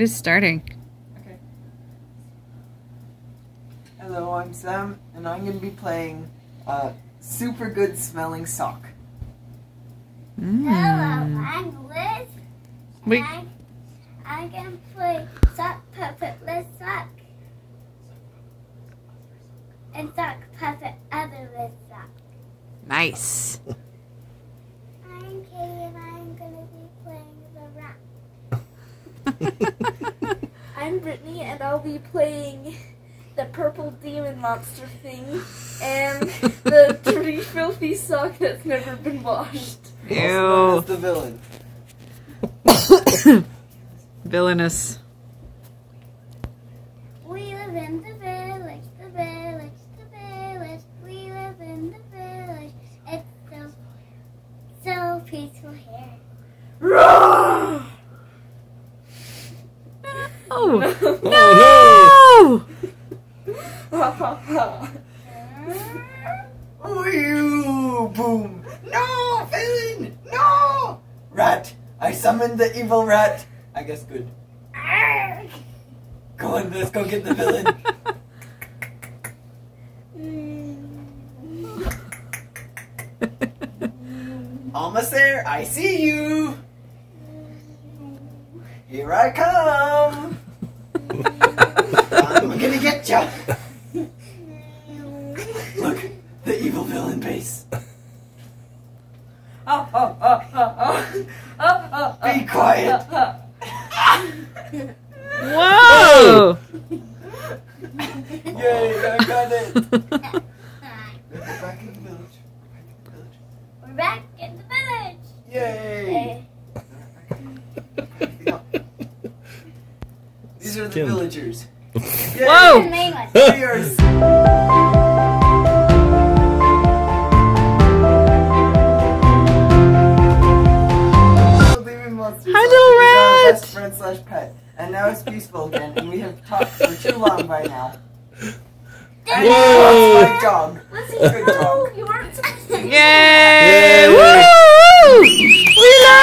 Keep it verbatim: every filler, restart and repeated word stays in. It is starting. Okay. Hello, I'm Sam, and I'm going to be playing uh, Super Good Smelling Sock. Mm. Hello, I'm Liz, and Wait. I'm, I'm going to play Sock Puppet-less Sock, and Sock Puppet Otherless Sock. Nice. I'm Katie, and I'm going to be playing the rat. I'm Brittany, and I'll be playing the purple demon monster thing, and the dirty, filthy sock that's never been washed. Ew. The villain. Villainous. We live in the village, the village, the village. We live in the village. It's so, so peaceful here. Roar! No! No! Oh, no! Ha ha ha. Ooh, boom. No, villain, no. Rat, I summoned the evil rat. I guess good. Go on, let's go get the villain. Almost there, I see you. Here I come. I'm gonna get ya. Look, the evil villain base. Oh, oh, oh, oh, oh. Oh, oh, oh. Be quiet. Oh, oh, oh. Whoa! Yay, I got it. We're back in the village. We're back in the village. Yay! These are the Kim. villagers. Yay. Whoa! They are. Best friend slash pet, and now it's peaceful again, and we have talked for too long by now. And whoa! My dog. Good dog. You weren't. Yay! Yay! Woo! We love.